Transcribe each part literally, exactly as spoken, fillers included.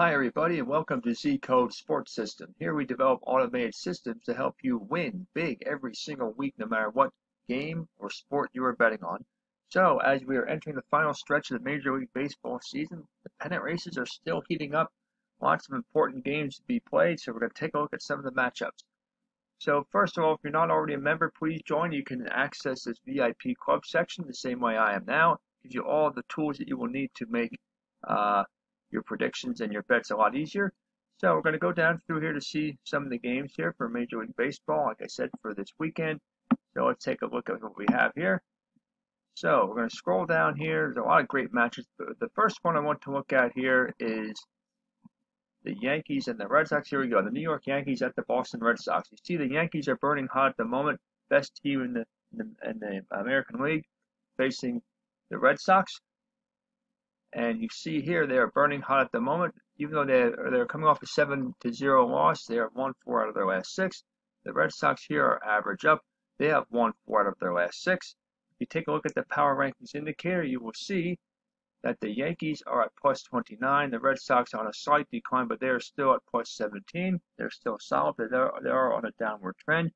Hi everybody, and welcome to Z-Code Sports System. Here we develop automated systems to help you win big every single week, no matter what game or sport you are betting on. So, as we are entering the final stretch of the Major League Baseball season, the pennant races are still heating up. Lots of important games to be played, so we're going to take a look at some of the matchups. So first of all, if you're not already a member, please join. You can access this V I P club section the same way I am now. It gives you all the tools that you will need to make uh, your predictions and your bets a lot easier. So we're going to go down through here to see some of the games here for Major League Baseball, like I said, for this weekend. So let's take a look at what we have here. So we're going to scroll down here. There's a lot of great matches, but the first one I want to look at here is the Yankees and the Red Sox. Here we go. The New York Yankees at the Boston Red Sox. You see the Yankees are burning hot at the moment. Best team in the, in the, in the American League, facing the Red Sox. And you see here they are burning hot at the moment. Even though they're, they're coming off a seven to zero loss, they have won four out of their last six. The Red Sox here are average up. They have won four out of their last six. If you take a look at the Power Rankings indicator, you will see that the Yankees are at plus twenty-nine, the Red Sox are on a slight decline, but they are still at plus seventeen. They're still solid, but they are on a downward trend.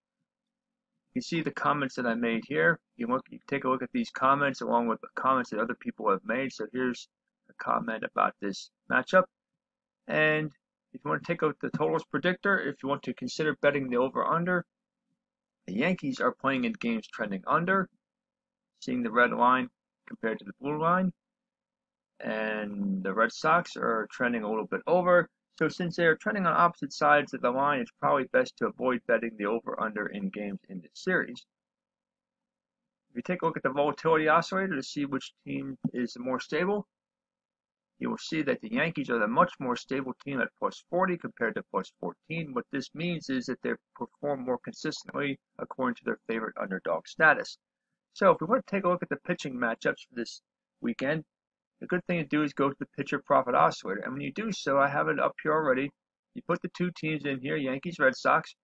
You see the comments that I made here. You look, you take a look at these comments along with the comments that other people have made. So here's a comment about this matchup. And if you want to take out the totals predictor, if you want to consider betting the over-under, the Yankees are playing in games trending under, seeing the red line compared to the blue line. And the Red Sox are trending a little bit over. So since they are trending on opposite sides of the line, it's probably best to avoid betting the over-under in games in this series. If you take a look at the Volatility Oscillator to see which team is more stable, you will see that the Yankees are the much more stable team at plus forty compared to plus fourteen. What this means is that they perform more consistently according to their favorite underdog status. So if we want to take a look at the pitching matchups for this weekend, the good thing to do is go to the Pitcher Profit Oscillator. And when you do so, I have it up here already. You put the two teams in here, Yankees, Red Sox,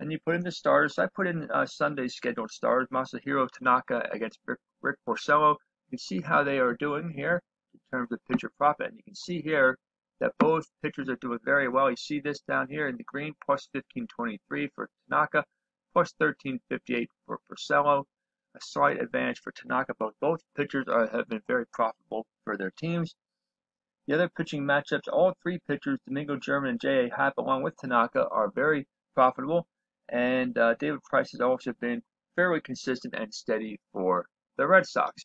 and you put in the starters. So I put in uh, Sunday's scheduled starters, Masahiro Tanaka against Rick, Rick Porcello. You can see how they are doing here in terms of pitcher profit. And you can see here that both pitchers are doing very well. You see this down here in the green, plus fifteen twenty-three for Tanaka, plus thirteen fifty-eight for Porcello. A slight advantage for Tanaka, but both pitchers are, have been very profitable for their teams. The other pitching matchups, all three pitchers, Domingo German and J. A. Happ, along with Tanaka, are very profitable, and uh, David Price has also been fairly consistent and steady for the Red Sox.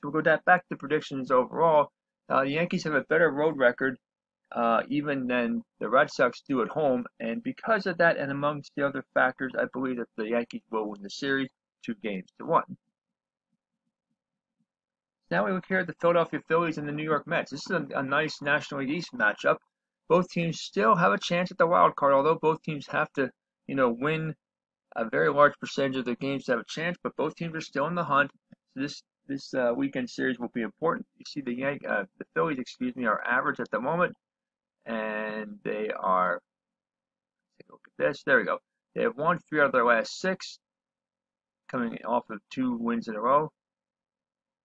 So we'll go back to predictions overall. Uh, the Yankees have a better road record uh, even than the Red Sox do at home, and because of that and amongst the other factors, I believe that the Yankees will win the series two games to one. Now we look here at the Philadelphia Phillies and the New York Mets. This is a, a nice National League East matchup. Both teams still have a chance at the wild card, although both teams have to, you know, win a very large percentage of their games to have a chance, but both teams are still in the hunt. So this this uh, weekend series will be important. You see the Yan uh, the Phillies, excuse me, are average at the moment, and they are, take a look at this, there we go. They have won three out of their last six, coming off of two wins in a row.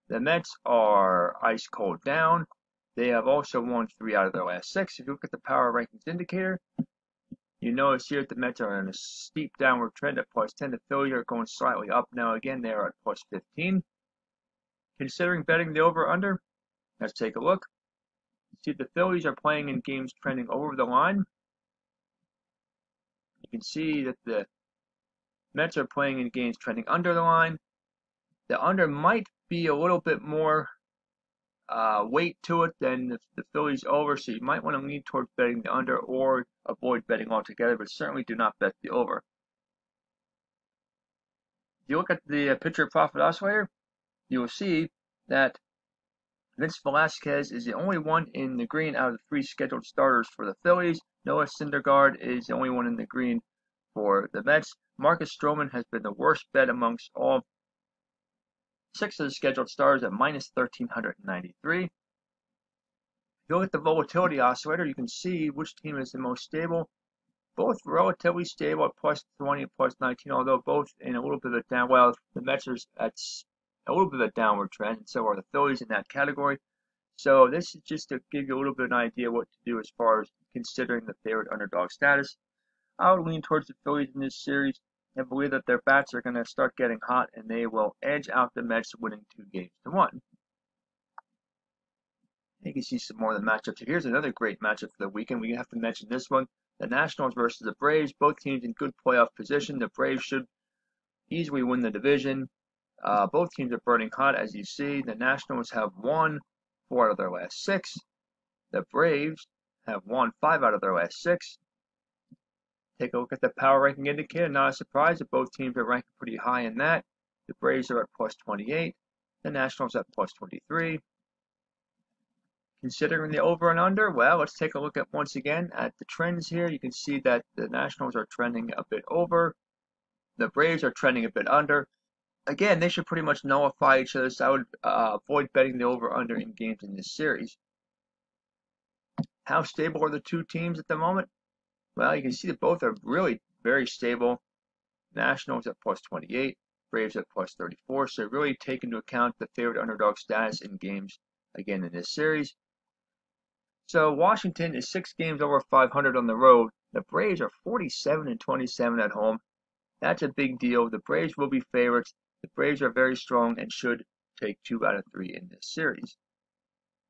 The Mets are ice cold down. They have also won three out of their last six. If you look at the Power Rankings indicator, you notice here that the Mets are in a steep downward trend at plus ten. The Phillies are going slightly up now. Again, they are at plus fifteen. Considering betting the over-under, let's take a look. See, the Phillies are playing in games trending over the line. You can see that the Mets are playing in games trending under the line. The under might be a little bit more uh, weight to it than the, the Phillies over, so you might want to lean towards betting the under or avoid betting altogether, but certainly do not bet the over. If you look at the uh, Pitcher Profit Oscillator, you will see that Vince Velasquez is the only one in the green out of the three scheduled starters for the Phillies. Noah Sindergaard is the only one in the green for the Mets. Marcus Stroman has been the worst bet amongst all six of the scheduled starters at minus one thousand three hundred ninety-three. If you look at the Volatility Oscillator, you can see which team is the most stable. Both relatively stable at plus twenty and plus nineteen, although both in a little bit of a down, well, the Mets are at a little bit of a downward trend, and so are the Phillies in that category. So this is just to give you a little bit of an idea what to do as far as considering the favorite underdog status. I would lean towards the Phillies in this series and believe that their bats are going to start getting hot and they will edge out the Mets, winning two games to one. You can see some more of the matchups. Here's another great matchup for the weekend. We have to mention this one. The Nationals versus the Braves. Both teams in good playoff position. The Braves should easily win the division. Uh, both teams are burning hot, as you see. The Nationals have won four out of their last six. The Braves have won five out of their last six. Take a look at the power ranking indicator. Not a surprise that both teams are ranking pretty high in that. The Braves are at plus twenty-eight. The Nationals at plus twenty-three. Considering the over and under, well, let's take a look at once again at the trends here. You can see that the Nationals are trending a bit over. The Braves are trending a bit under. Again, they should pretty much nullify each other, so I would uh, avoid betting the over under in games in this series. How stable are the two teams at the moment? Well, you can see that both are really very stable. Nationals at plus twenty-eight, Braves at plus thirty-four, so really take into account the favorite underdog status in games again in this series. So Washington is six games over five hundred on the road. The Braves are forty-seven and twenty-seven at home. That's a big deal. The Braves will be favorites. The Braves are very strong and should take two out of three in this series.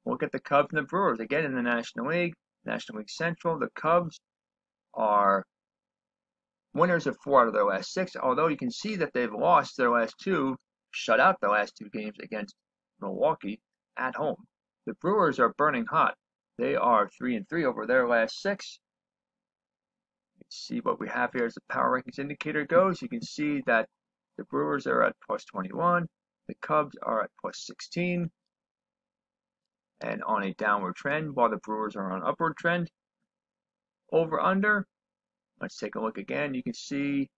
We'll look at the Cubs and the Brewers. Again, in the National League, National League Central, the Cubs are winners of four out of their last six, although you can see that they've lost their last two, shut out the last two games against Milwaukee at home. The Brewers are burning hot. They are three and three over their last six. Let's see what we have here as the power rankings indicator goes. You can see that the Brewers are at plus twenty-one, the Cubs are at plus sixteen, and on a downward trend, while the Brewers are on an upward trend. Over under, let's take a look again. You can see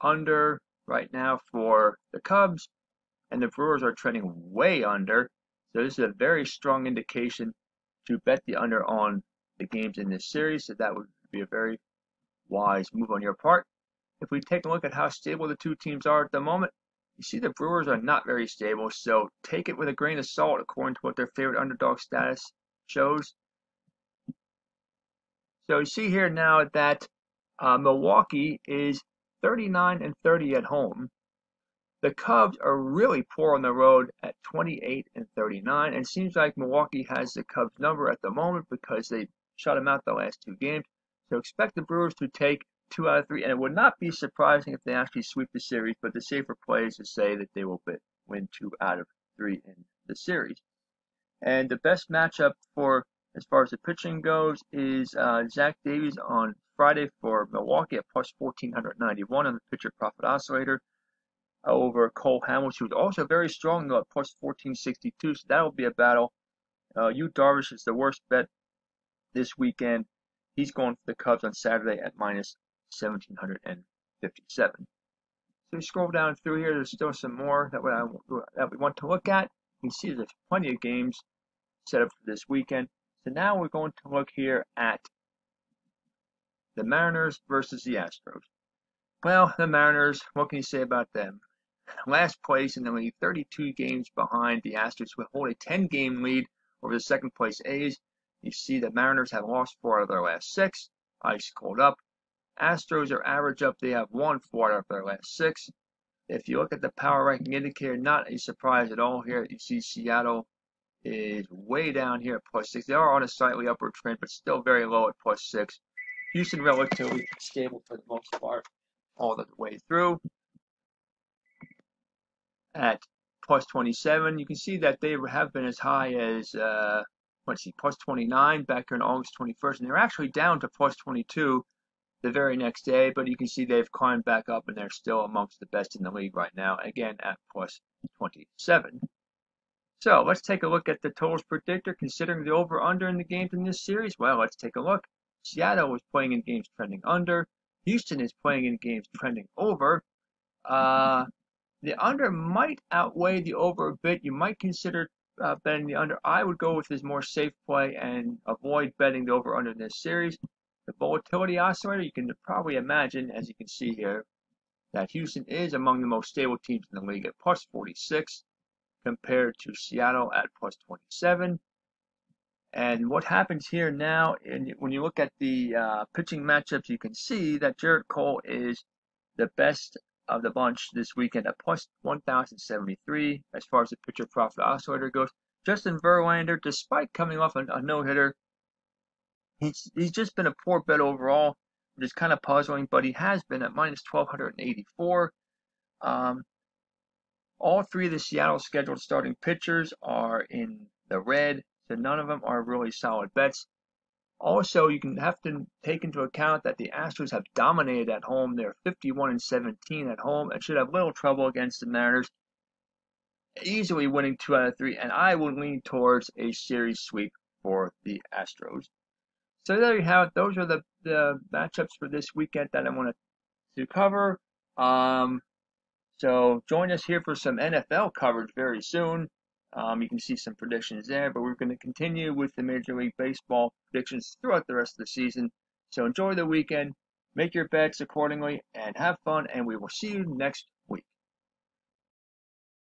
under right now for the Cubs, and the Brewers are trending way under. So this is a very strong indication to bet the under on the games in this series, so that would be a very wise move on your part. If we take a look at how stable the two teams are at the moment, you see the Brewers are not very stable, so take it with a grain of salt according to what their favorite underdog status shows. So you see here now that uh, Milwaukee is thirty-nine and thirty at home. The Cubs are really poor on the road at twenty-eight and thirty-nine, and it seems like Milwaukee has the Cubs number at the moment because they shut them out the last two games. So expect the Brewers to take two out of three, and it would not be surprising if they actually sweep the series, but the safer play is to say that they will win two out of three in the series. And the best matchup for as far as the pitching goes is uh, Zach Davies on Friday for Milwaukee at plus fourteen ninety-one on the Pitcher Profit Oscillator, over Cole Hamels, who's also very strong though at plus fourteen sixty-two, so that'll be a battle. Uh, Yu Darvish is the worst bet this weekend. He's going for the Cubs on Saturday at minus seventeen fifty-seven. So we scroll down through here, there's still some more that we, that we want to look at. You can see there's plenty of games set up for this weekend. So now we're going to look here at the Mariners versus the Astros. Well, the Mariners, what can you say about them? Last place in the league, thirty-two games behind the Astros, who hold a ten game lead over the second place A's. You see the Mariners have lost four out of their last six. Ice cold up. Astros are average up. They have won four out of their last six. If you look at the power ranking indicator, not a surprise at all here. You see Seattle is way down here at plus six. They are on a slightly upward trend, but still very low at plus six. Houston relatively stable for the most part all the way through at plus twenty-seven. You can see that they have been as high as uh, let's see, plus twenty-nine back here on August twenty-first, and they're actually down to plus twenty-two the very next day, but you can see they've climbed back up and they're still amongst the best in the league right now, again at plus twenty-seven. So let's take a look at the totals predictor considering the over under in the games in this series. Well, let's take a look. Seattle was playing in games trending under. Houston is playing in games trending over. Uh, the under might outweigh the over a bit. You might consider uh, betting the under. I would go with this more safe play and avoid betting the over under in this series. The volatility oscillator, you can probably imagine, as you can see here, that Houston is among the most stable teams in the league at plus forty-six compared to Seattle at plus twenty-seven And what happens here now, and when you look at the uh, pitching matchups, you can see that Gerrit Cole is the best of the bunch this weekend at plus one thousand seventy-three as far as the pitcher profit oscillator goes. Justin Verlander, despite coming off a, a no-hitter, he's, he's just been a poor bet overall, which is kind of puzzling, but he has been at minus one thousand two hundred eighty-four. Um, all three of the Seattle scheduled starting pitchers are in the red. So none of them are really solid bets. Also, you can have to take into account that the Astros have dominated at home. They're fifty-one and seventeen at home and should have little trouble against the Mariners, easily winning two out of three. And I would lean towards a series sweep for the Astros. So there you have it. Those are the, the matchups for this weekend that I wanted to cover. Um, so join us here for some N F L coverage very soon. Um, you can see some predictions there, but we're going to continue with the Major League Baseball predictions throughout the rest of the season. So enjoy the weekend, make your bets accordingly, and have fun, and we will see you next week.